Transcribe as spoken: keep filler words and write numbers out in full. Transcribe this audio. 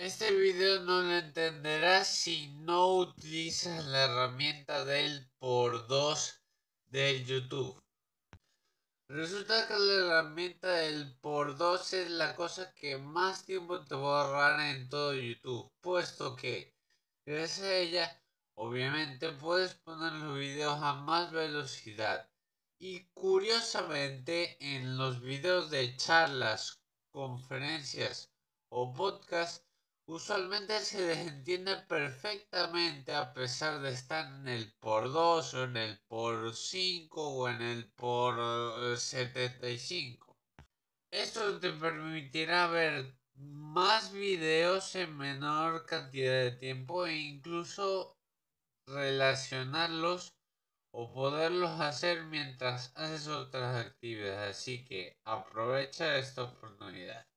Este video no lo entenderás si no utilizas la herramienta del por dos del YouTube. Resulta que la herramienta del por dos es la cosa que más tiempo te va a ahorrar en todo YouTube, puesto que gracias a ella obviamente puedes poner los videos a más velocidad. Y curiosamente, en los videos de charlas, conferencias o podcasts, usualmente se les entiende perfectamente a pesar de estar en el por dos o en el por cinco o en el por setenta y cinco. Esto te permitirá ver más videos en menor cantidad de tiempo e incluso relacionarlos o poderlos hacer mientras haces otras actividades, así que aprovecha esta oportunidad.